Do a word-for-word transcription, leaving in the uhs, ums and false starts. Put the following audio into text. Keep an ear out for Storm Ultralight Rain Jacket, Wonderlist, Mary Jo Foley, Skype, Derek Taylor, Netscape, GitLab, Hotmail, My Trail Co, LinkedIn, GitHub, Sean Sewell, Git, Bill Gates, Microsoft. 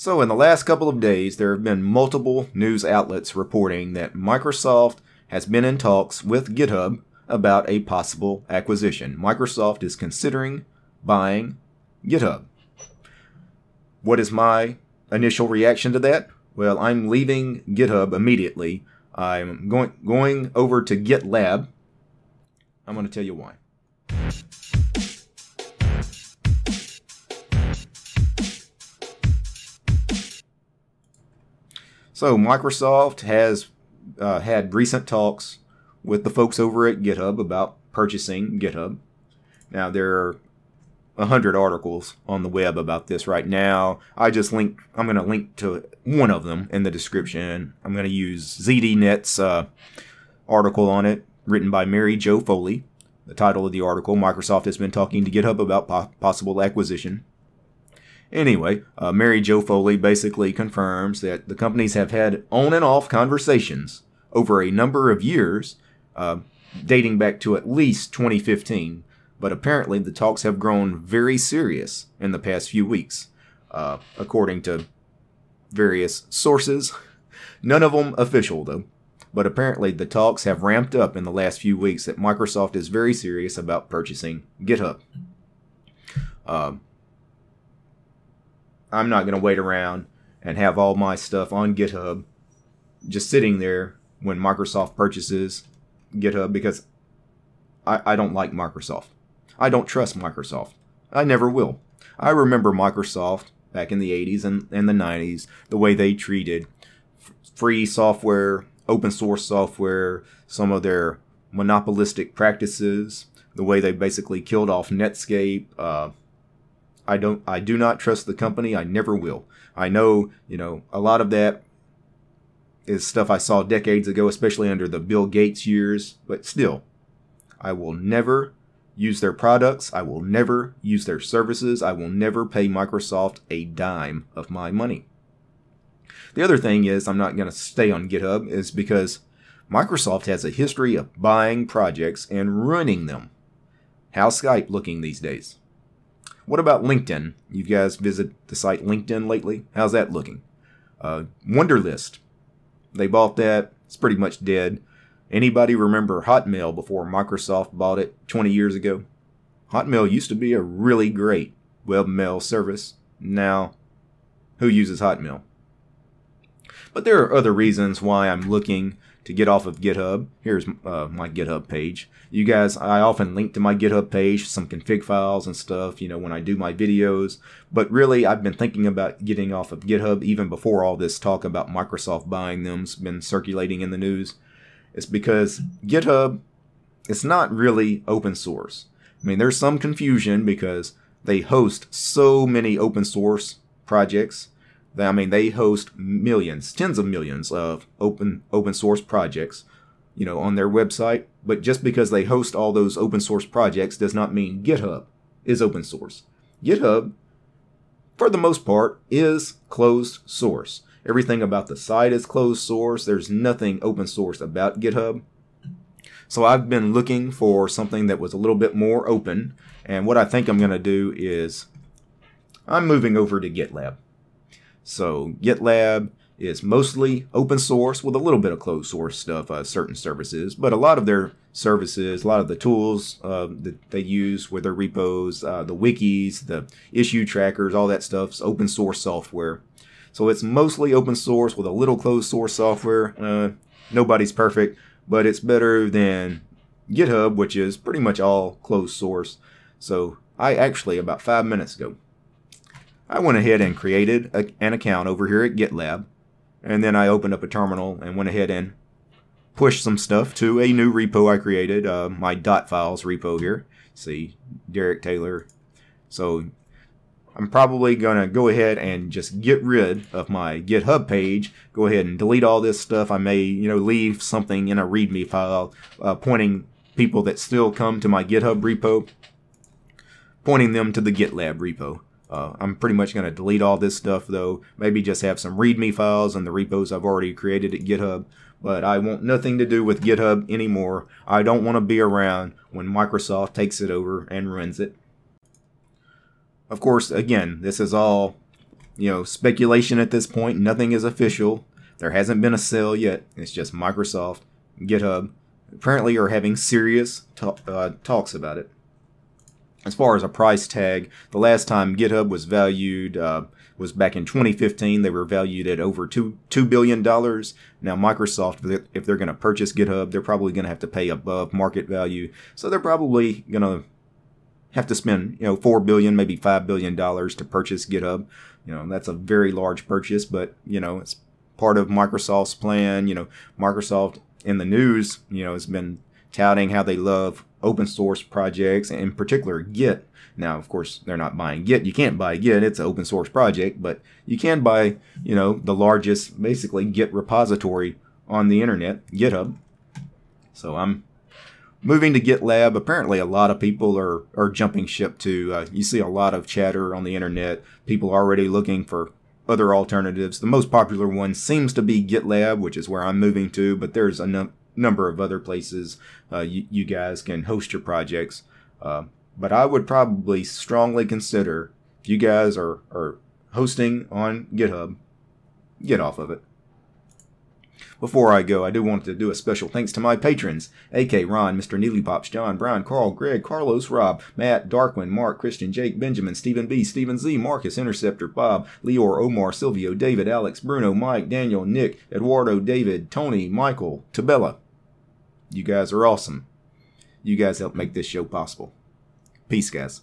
So in the last couple of days, there have been multiple news outlets reporting that Microsoft has been in talks with GitHub about a possible acquisition. Microsoft is considering buying GitHub. What is my initial reaction to that? Well, I'm leaving GitHub immediately. I'm going, going over to GitLab. I'm going to tell you why. So Microsoft has uh, had recent talks with the folks over at GitHub about purchasing GitHub. Now, there are a hundred articles on the web about this right now. I just link. I'm going to link to one of them in the description. I'm going to use ZDNet's uh, article on it, written by Mary Jo Foley. The title of the article: Microsoft has been talking to GitHub about po possible acquisition. Anyway, uh, Mary Jo Foley basically confirms that the companies have had on and off conversations over a number of years, uh, dating back to at least twenty fifteen, but apparently the talks have grown very serious in the past few weeks, uh, according to various sources. None of them official, though, but apparently the talks have ramped up in the last few weeks that Microsoft is very serious about purchasing GitHub. Uh, I'm not going to wait around and have all my stuff on GitHub just sitting there when Microsoft purchases GitHub, because I, I don't like Microsoft. I don't trust Microsoft. I never will. I remember Microsoft back in the eighties and, and the nineties, the way they treated free software, open source software, some of their monopolistic practices, the way they basically killed off Netscape. Uh, I don't. I do not trust the company. I never will. I know, you know, a lot of that is stuff I saw decades ago, especially under the Bill Gates years. But still, I will never use their products. I will never use their services. I will never pay Microsoft a dime of my money. The other thing is, I'm not going to stay on GitHub is because Microsoft has a history of buying projects and ruining them. How's Skype looking these days? What about LinkedIn? You guys visit the site LinkedIn lately? How's that looking? Uh, Wonderlist. They bought that. It's pretty much dead. Anybody remember Hotmail before Microsoft bought it twenty years ago? Hotmail used to be a really great webmail service. Now, who uses Hotmail? But there are other reasons why I'm looking to get off of GitHub. Here's uh, my GitHub page. You guys, I often link to my GitHub page, some config files and stuff, you know, when I do my videos. But really, I've been thinking about getting off of GitHub even before all this talk about Microsoft buying them's been circulating in the news. It's because GitHub, it's not really open source. I mean, there's some confusion because they host so many open source projects. I mean, they host millions, tens of millions of open open source projects, you know, on their website. But just because they host all those open source projects does not mean GitHub is open source. GitHub, for the most part, is closed source. Everything about the site is closed source. There's nothing open source about GitHub. So I've been looking for something that was a little bit more open. And what I think I'm going to do is I'm moving over to GitLab. So GitLab is mostly open source with a little bit of closed source stuff, uh, certain services, but a lot of their services, a lot of the tools uh, that they use with their repos, uh, the wikis, the issue trackers, all that stuff's open source software. So it's mostly open source with a little closed source software. Uh, nobody's perfect, but it's better than GitHub, which is pretty much all closed source. So I actually, about five minutes ago, I went ahead and created a, an account over here at GitLab, and then I opened up a terminal and went ahead and pushed some stuff to a new repo I created, uh, my .files repo here. See, Derek Taylor. So I'm probably going to go ahead and just get rid of my GitHub page, go ahead and delete all this stuff. I may, you know, leave something in a README file uh, pointing people that still come to my GitHub repo, pointing them to the GitLab repo. Uh, I'm pretty much going to delete all this stuff, though. Maybe just have some README files and the repos I've already created at GitHub. But I want nothing to do with GitHub anymore. I don't want to be around when Microsoft takes it over and runs it. Of course, again, this is all you know, speculation at this point. Nothing is official. There hasn't been a sale yet. It's just Microsoft, GitHub, apparently are having serious talk, uh, talks about it. As far as a price tag, the last time GitHub was valued uh, was back in twenty fifteen. They were valued at over two two billion dollars. Now Microsoft, if they're going to purchase GitHub, they're probably going to have to pay above market value. So they're probably going to have to spend, you know, four billion dollars, maybe five billion dollars to purchase GitHub. You know, that's a very large purchase, but, you know, it's part of Microsoft's plan. You know, Microsoft in the news, you know, has been touting how they love open source projects, and in particular Git. Now, of course, they're not buying Git. You can't buy Git. It's an open source project, but you can buy, you know, the largest, basically, Git repository on the internet, GitHub. So I'm moving to GitLab. Apparently, a lot of people are, are jumping ship to. Uh, you see a lot of chatter on the internet. People already looking for other alternatives. The most popular one seems to be GitLab, which is where I'm moving to, but there's enough number of other places uh, you, you guys can host your projects. Uh, but I would probably strongly consider, if you guys are, are hosting on GitHub, get off of it. Before I go, I do want to do a special thanks to my patrons, A K Ron, Mister Neelypops, John, Brian, Carl, Greg, Carlos, Rob, Matt, Darkwin, Mark, Christian, Jake, Benjamin, Stephen B, Stephen Z, Marcus, Interceptor, Bob, Leor, Omar, Silvio, David, Alex, Bruno, Mike, Daniel, Nick, Eduardo, David, Tony, Michael, Tabella. You guys are awesome. You guys help make this show possible. Peace, guys.